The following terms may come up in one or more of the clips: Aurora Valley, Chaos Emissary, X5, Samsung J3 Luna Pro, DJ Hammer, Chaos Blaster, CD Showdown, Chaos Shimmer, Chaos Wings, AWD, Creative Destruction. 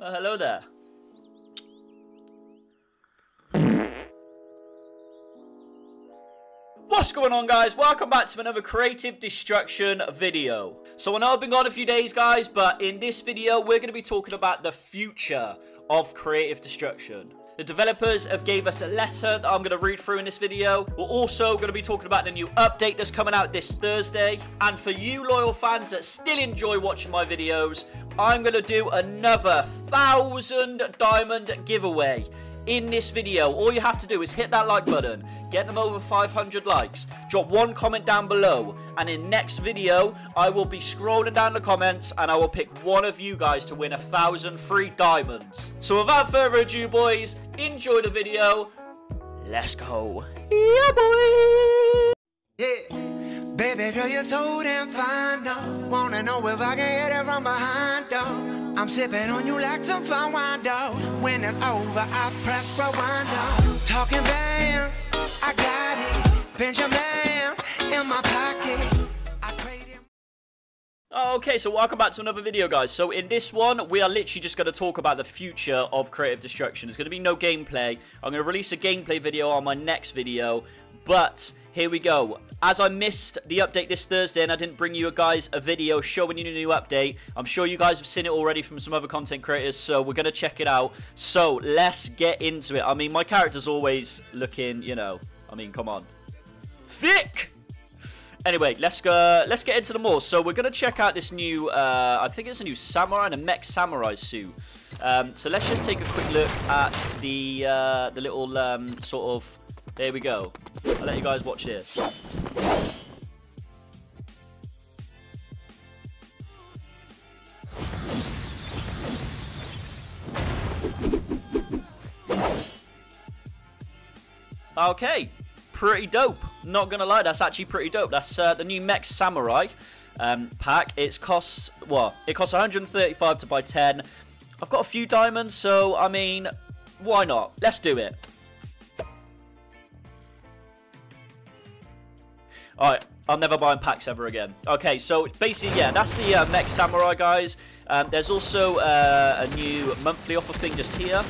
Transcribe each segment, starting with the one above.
Well, hello there. What's going on, guys? Welcome back to another Creative Destruction video. So I know I've been gone a few days, guys, but in this video we're going to be talking about the future of Creative Destruction. The developers have gave us a letter that I'm going to read through in this video. We're also going to be talking about the new update that's coming out this Thursday. And for you loyal fans that still enjoy watching my videos, I'm going to do another 1,000 diamond giveaway in this video. All you have to do is hit that like button, get them over 500 likes, drop one comment down below, and in next video I will be scrolling down the comments and I will pick one of you guys to win 1,000 free diamonds. So without further ado, boys, enjoy the video. Let's go. Yeah, boy. Yeah, baby girl, you're so damn fine though. Wanna know if I can hit it from behind though. I'm sipping on you like some fine wine, though. When it's over, I press rewind, though. Talking bands, I got it. Benjamins in my pocket. I created... Okay, so welcome back to another video, guys. So in this one, we are literally just going to talk about the future of Creative Destruction. There's going to be no gameplay. I'm going to release a gameplay video on my next video, but... here we go. As I missed the update this Thursday and I didn't bring you guys a video showing you the new update, I'm sure you guys have seen it already from some other content creators, so we're going to check it out. So, let's get into it. I mean, my character's always looking, you know, I mean, come on. Thick! Anyway, let's get into the more. So, we're going to check out this new, I think it's a new samurai and a mech samurai suit. So, let's just take a quick look at the little sort of... there we go. I'll let you guys watch this. Okay, pretty dope. Not gonna lie, that's actually pretty dope. That's the new Mech Samurai pack. It costs, well, it costs 135 to buy 10. I've got a few diamonds, so I mean, why not? Let's do it. Alright, I'm never buying packs ever again. Okay, so basically, yeah, that's the Mech Samurai, guys. There's also a new monthly offer thing just here.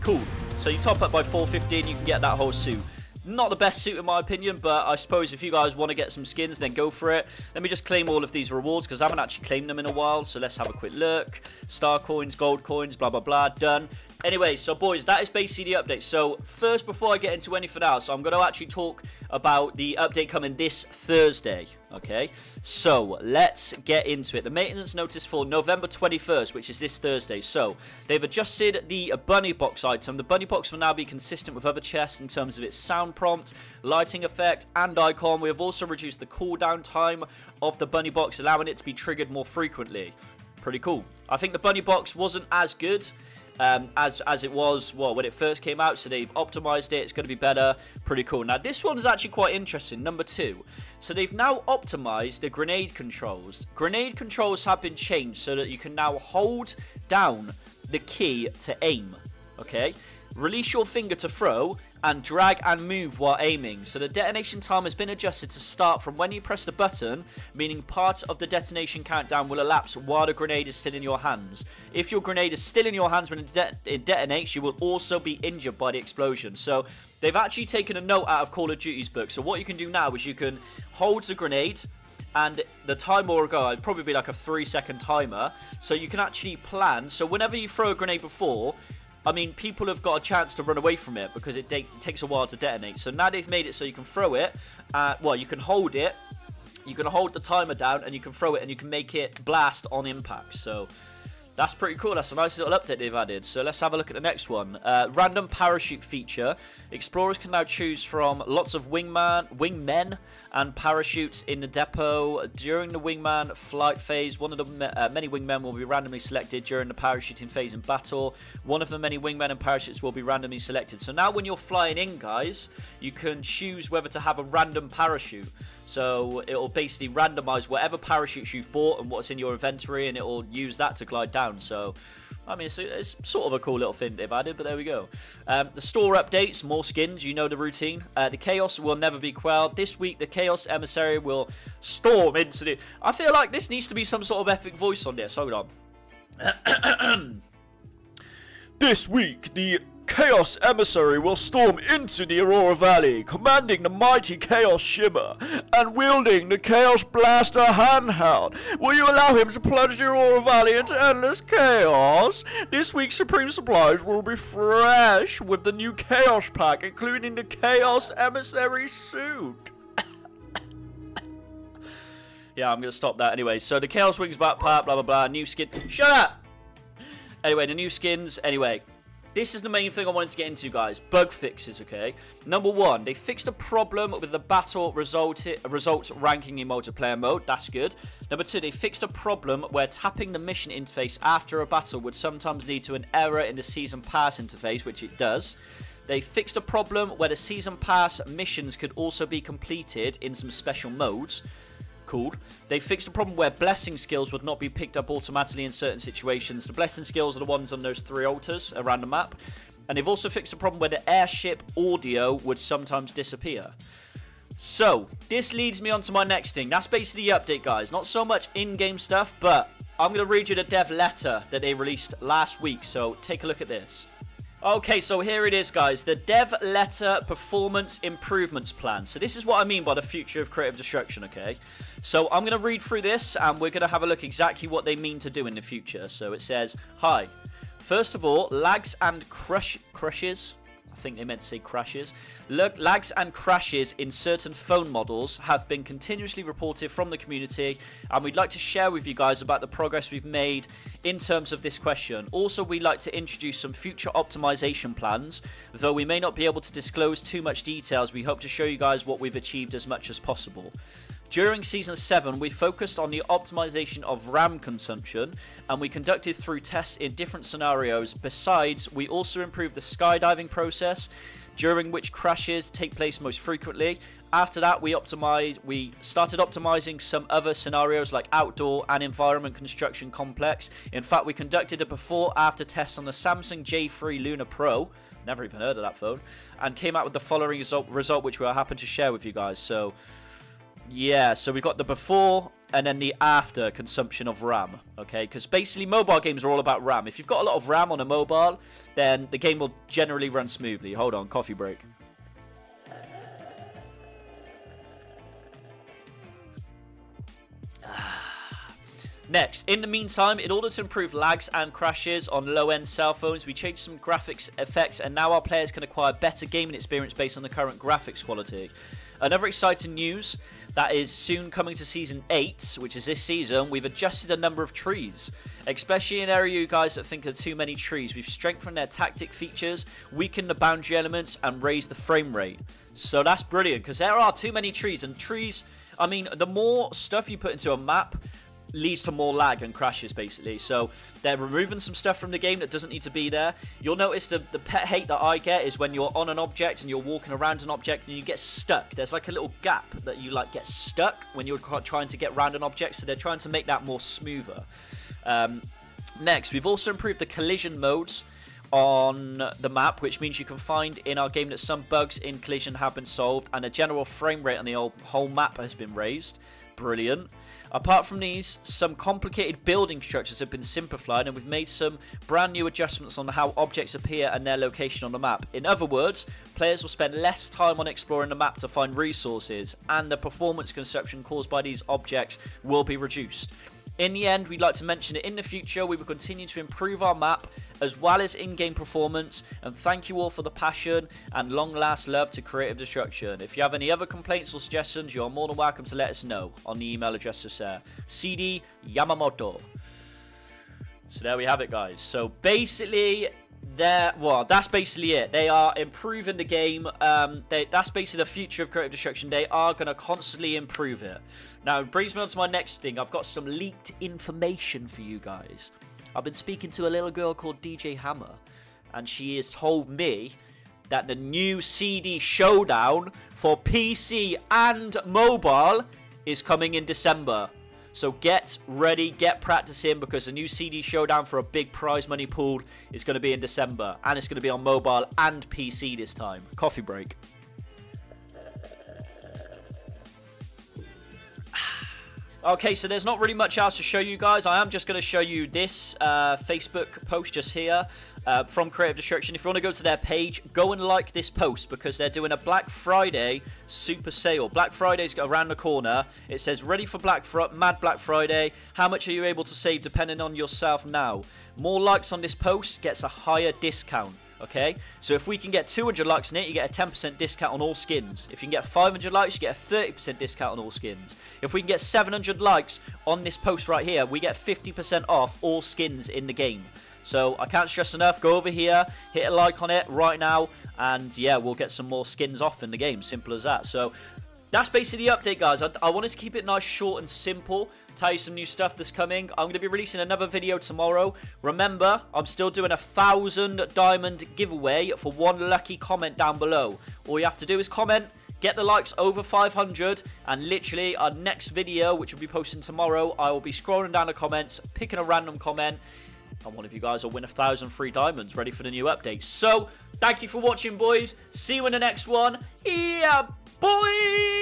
Cool. So you top up by 450 and you can get that whole suit. Not the best suit in my opinion, but I suppose if you guys want to get some skins, then go for it. Let me just claim all of these rewards, because I haven't actually claimed them in a while. So let's have a quick look. Star coins, gold coins, blah, blah, blah. Done. Anyway, so boys, that is basically the update. So first, before I get into anything else, I'm going to actually talk about the update coming this Thursday. Okay, so let's get into it. The maintenance notice for November 21st, which is this Thursday. So they've adjusted the bunny box item. The bunny box will now be consistent with other chests in terms of its sound prompt, lighting effect, and icon. We have also reduced the cooldown time of the bunny box, allowing it to be triggered more frequently. Pretty cool. I think the bunny box wasn't as good as it was, well, when it first came out, so they've optimized it. It's going to be better. Pretty cool. Now this one's actually quite interesting, number 2. So they've now optimized the grenade controls. Grenade controls have been changed so that you can now hold down the key to aim. Okay, release your finger to throw and drag and move while aiming. So the detonation time has been adjusted to start from when you press the button, meaning part of the detonation countdown will elapse while the grenade is still in your hands. If your grenade is still in your hands when it detonates, you will also be injured by the explosion. So they've actually taken a note out of Call of Duty's book. So what you can do now is you can hold the grenade, and the timer will go, it'd probably be like a 3-second timer, so you can actually plan. So whenever you throw a grenade before, I mean, people have got a chance to run away from it because it takes a while to detonate. So now they've made it so you can throw it. Well, you can hold it. You can hold the timer down and you can throw it and you can make it blast on impact. So that's pretty cool. That's a nice little update they've added. So let's have a look at the next one. Random parachute feature. Explorers can now choose from lots of wingmen and parachutes in the depot. During the wingman flight phase, one of the many wingmen will be randomly selected. During the parachuting phase in battle, one of the many wingmen and parachutes will be randomly selected. So now when you're flying in, guys, you can choose whether to have a random parachute. So it'll basically randomize whatever parachutes you've bought and what's in your inventory, and it'll use that to glide down. So I mean, it's sort of a cool little thing they've added, but there we go. The store updates, more skins, you know the routine. The Chaos will never be quelled. This week, the Chaos Emissary will storm into the... I feel like this needs to be some sort of epic voice on this. Hold on. This week, the Chaos Emissary will storm into the Aurora Valley, commanding the mighty Chaos Shimmer and wielding the Chaos Blaster handheld. Will you allow him to plunge the Aurora Valley into endless chaos? This week's Supreme Supplies will be fresh with the new Chaos Pack, including the Chaos Emissary suit. Yeah, I'm going to stop that anyway. So the Chaos Wings backpack, blah, blah, blah, new skin. Shut up! Anyway, the new skins, anyway. This is the main thing I wanted to get into, guys. Bug fixes, okay? Number one, they fixed a problem with the battle results ranking in multiplayer mode. That's good. Number two, they fixed a problem where tapping the mission interface after a battle would sometimes lead to an error in the season pass interface, which it does. They fixed a problem where the season pass missions could also be completed in some special modes. Cool. They fixed a problem where blessing skills would not be picked up automatically in certain situations. The blessing skills are the ones on those 3 altars around the map. And they've also fixed a problem where the airship audio would sometimes disappear. So, this leads me on to my next thing. That's basically the update, guys. Not so much in-game stuff, but I'm going to read you the dev letter that they released last week. So, take a look at this. Okay, so here it is, guys. The Dev Letter Performance Improvements Plan. So this is what I mean by the future of Creative Destruction, okay? So I'm going to read through this, and we're going to have a look exactly what they mean to do in the future. So it says, hi. First of all, lags and crashes. I think they meant to say crashes. Lags and crashes in certain phone models have been continuously reported from the community, and we'd like to share with you guys about the progress we've made in terms of this question. Also, we'd like to introduce some future optimization plans. Though we may not be able to disclose too much details, we hope to show you guys what we've achieved as much as possible. During Season 7, we focused on the optimization of RAM consumption, and we conducted through tests in different scenarios. Besides, we also improved the skydiving process, during which crashes take place most frequently. After that, we started optimizing some other scenarios like outdoor and environment construction complex. In fact, we conducted a before-after test on the Samsung J3 Luna Pro. Never even heard of that phone. And came out with the following result which we are happy to share with you guys. So... yeah, so we've got the before and then the after consumption of RAM, okay? Because basically mobile games are all about RAM. If you've got a lot of RAM on a mobile, then the game will generally run smoothly. Hold on, coffee break. Next, in the meantime, in order to improve lags and crashes on low-end cell phones, we changed some graphics effects, and now our players can acquire better gaming experience based on the current graphics quality. Another exciting news that is soon coming to Season 8, which is this season, we've adjusted a number of trees. Especially in an area you guys that think are too many trees, we've strengthened their tactic features, weakened the boundary elements, and raised the frame rate. So that's brilliant, because there are too many trees, and trees, I mean, the more stuff you put into a map leads to more lag and crashes, basically. So they're removing some stuff from the game that doesn't need to be there. You'll notice the pet hate that I get is when you're on an object and you're walking around an object and you get stuck. There's like a little gap that you like get stuck when you're trying to get around an object, so they're trying to make that more smoother. Next, we've also improved the collision modes on the map, which means you can find in our game that some bugs in collision have been solved, and the general frame rate on the whole map has been raised. Brilliant. Apart from these, some complicated building structures have been simplified, and we've made some brand new adjustments on how objects appear and their location on the map. In other words, players will spend less time on exploring the map to find resources, and the performance consumption caused by these objects will be reduced. In the end, we'd like to mention that in the future, we will continue to improve our map as well as in-game performance, and thank you all for the passion and long-last love to Creative Destruction. If you have any other complaints or suggestions, you are more than welcome to let us know on the email address that's there, CD Yamamoto. So there we have it, guys. So basically, that's basically it. They are improving the game. That's basically the future of Creative Destruction. They are going to constantly improve it. Now, it brings me on to my next thing. I've got some leaked information for you guys. I've been speaking to a little girl called DJ Hammer, and she has told me that the new CD Showdown for PC and mobile is coming in December. So get ready, get practicing, because the new CD showdown for a big prize money pool is going to be in December, and it's going to be on mobile and PC this time. Coffee break. Okay, so there's not really much else to show you guys. I am just going to show you this Facebook post just here from Creative Destruction. If you want to go to their page, go and like this post, because they're doing a Black Friday super sale. Black Friday's around the corner. It says, ready for Mad Black Friday. How much are you able to save depending on yourself now? More likes on this post gets a higher discount. Okay, so if we can get 200 likes in it, you get a 10% discount on all skins. If you can get 500 likes, you get a 30% discount on all skins. If we can get 700 likes on this post right here, we get 50% off all skins in the game. So I can't stress enough, go over here, hit a like on it right now, and yeah, we'll get some more skins off in the game, simple as that. So that's basically the update, guys. I wanted to keep it nice, short, and simple. Tell you some new stuff that's coming. I'm going to be releasing another video tomorrow. Remember, I'm still doing a 1,000 diamond giveaway for one lucky comment down below. All you have to do is comment, get the likes over 500, and literally our next video, which will be posting tomorrow, I will be scrolling down the comments, picking a random comment, and one of you guys will win 1,000 free diamonds ready for the new update. So, thank you for watching, boys. See you in the next one. Yeah, boys!